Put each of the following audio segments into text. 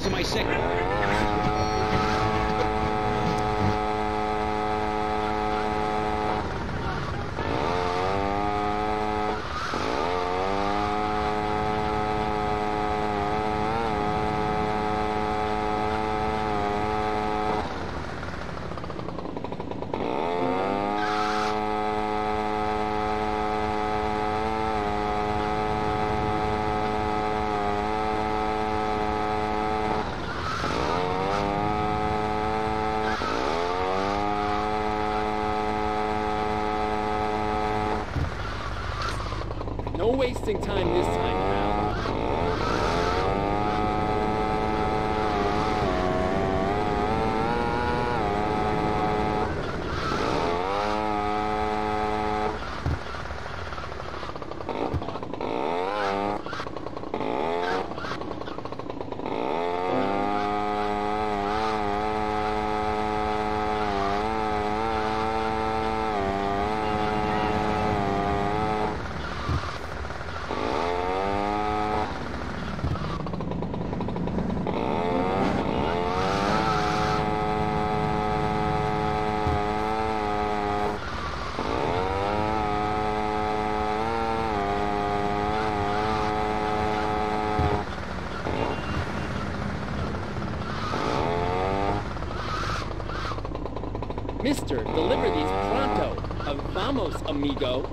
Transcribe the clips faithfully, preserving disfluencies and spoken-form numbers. confidence in my signal. No wasting time this time . Mister, deliver these pronto. Vamos, amigo.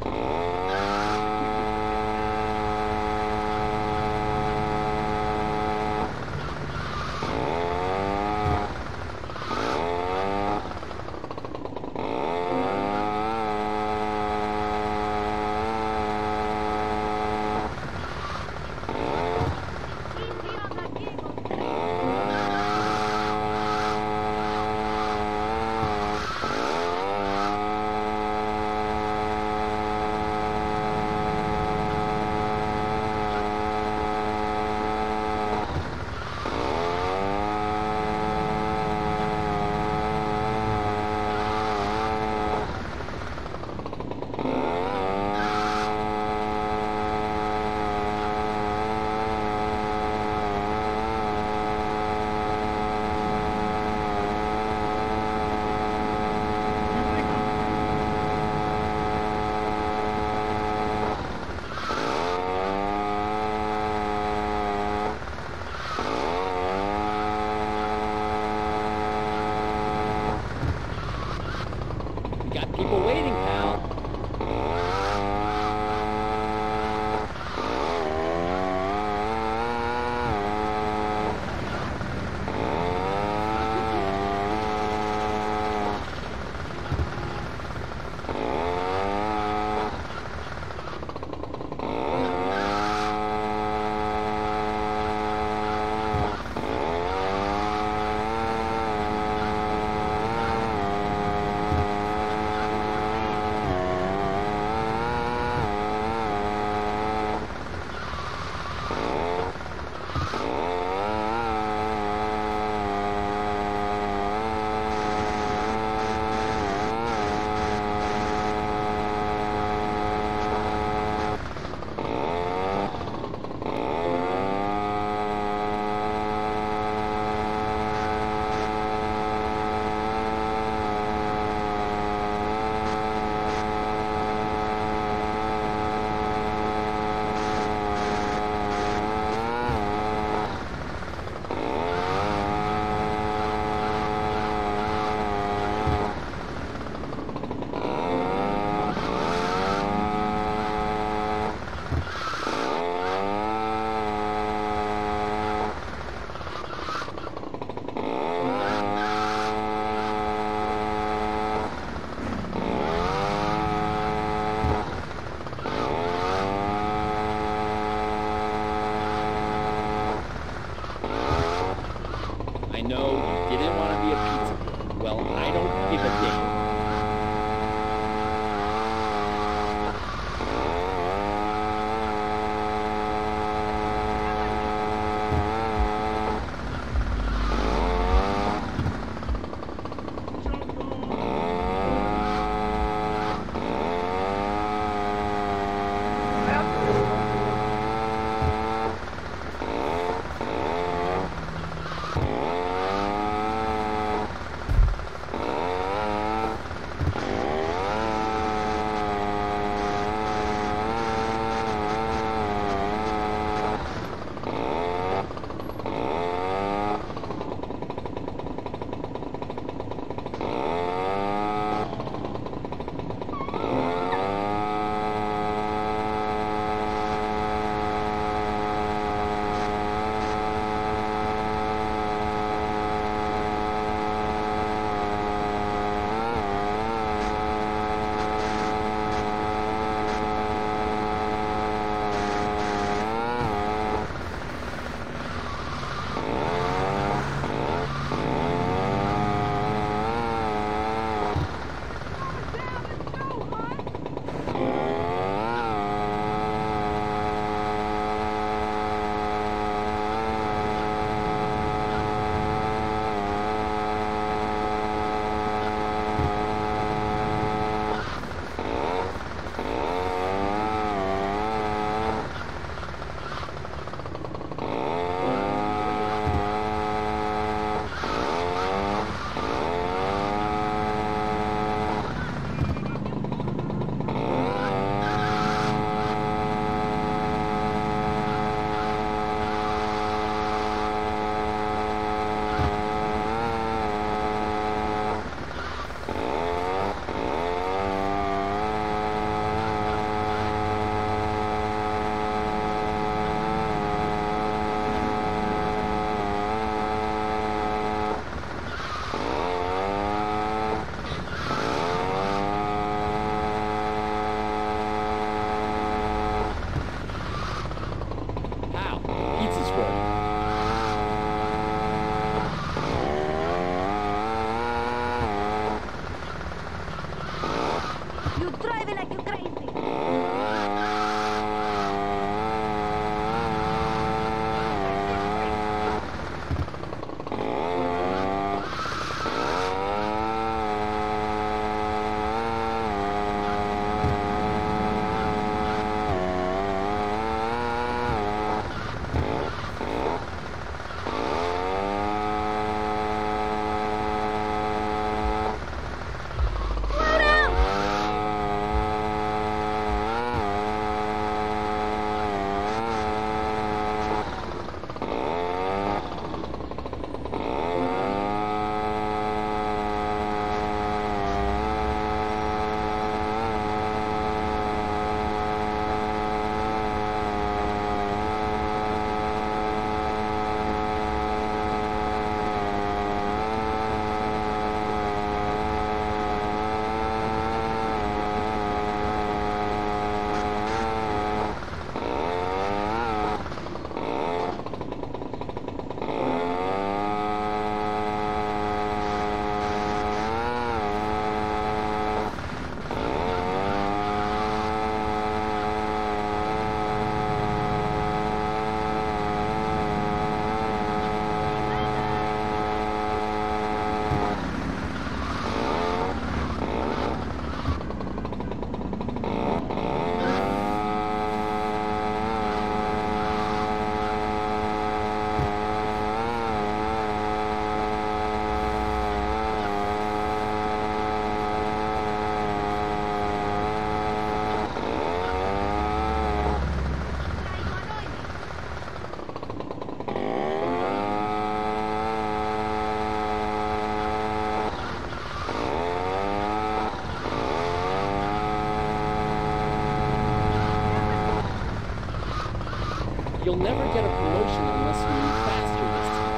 you'll never get a promotion unless you move faster this time.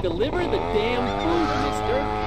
Deliver the damn food, mister.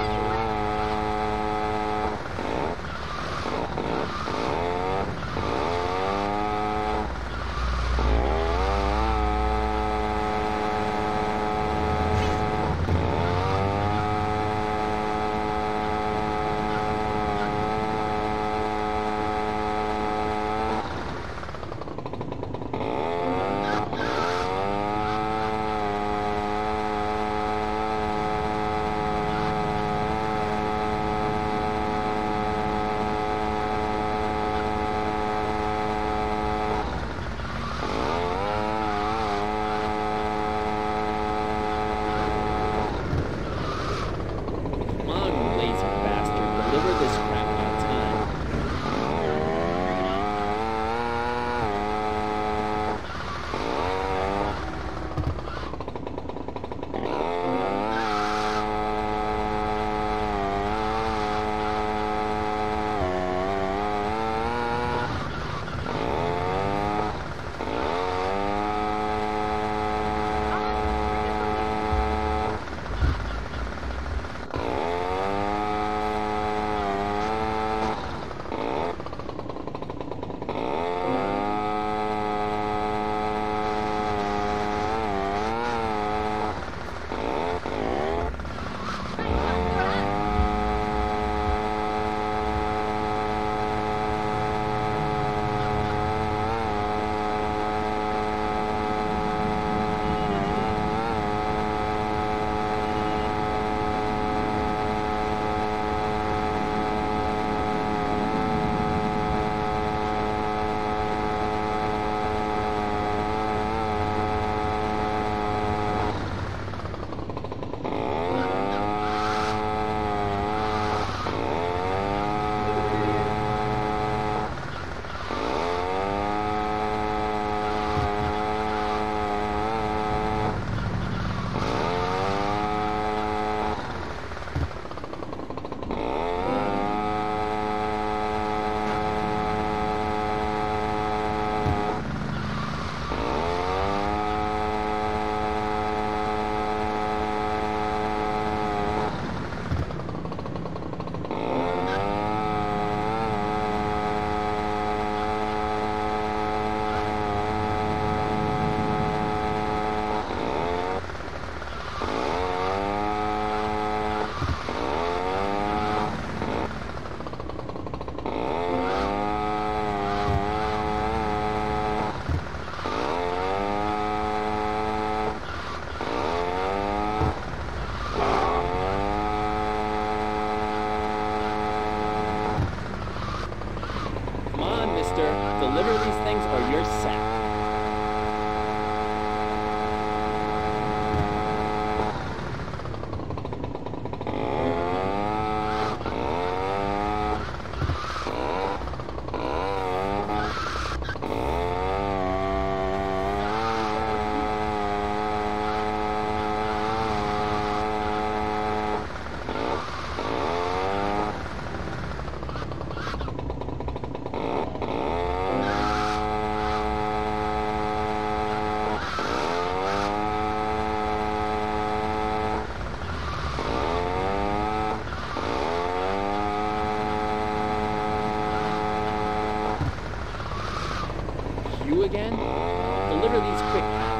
Master, deliver these things or you're sacked. Again? Deliver these quick now.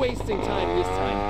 wasting time this time.